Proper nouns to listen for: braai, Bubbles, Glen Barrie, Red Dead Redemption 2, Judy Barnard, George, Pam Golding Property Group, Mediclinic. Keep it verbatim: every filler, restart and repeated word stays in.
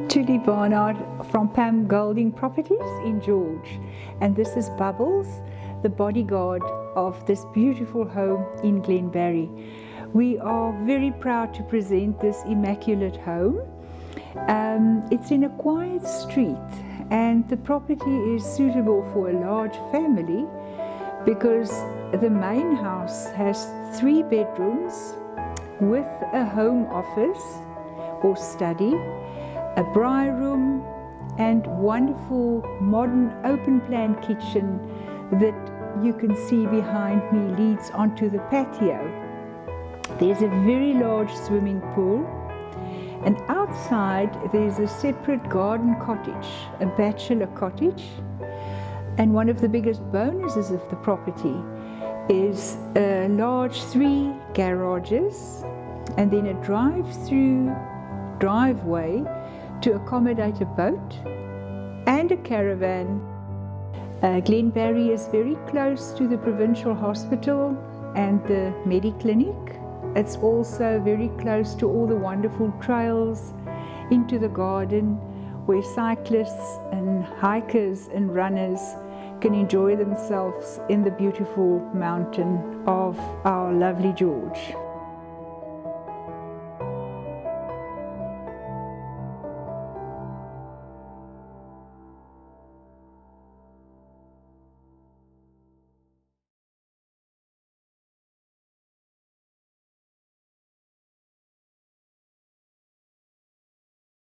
I'm Judy Barnard from Pam Golding Properties in George, and this is Bubbles, the bodyguard of this beautiful home in Glen Barrie. We are very proud to present this immaculate home. Um, it's in a quiet street, and the property is suitable for a large family because the main house has three bedrooms with a home office or study, a braai room, and wonderful modern open plan kitchen that you can see behind me leads onto the patio. There's a very large swimming pool, and outside there's a separate garden cottage, a bachelor cottage. And one of the biggest bonuses of the property is a large three garages and then a drive-through driveway to accommodate a boat and a caravan. Uh, Glen Barrie is very close to the provincial hospital and the Mediclinic. It's also very close to all the wonderful trails into the garden where cyclists and hikers and runners can enjoy themselves in the beautiful mountain of our lovely George.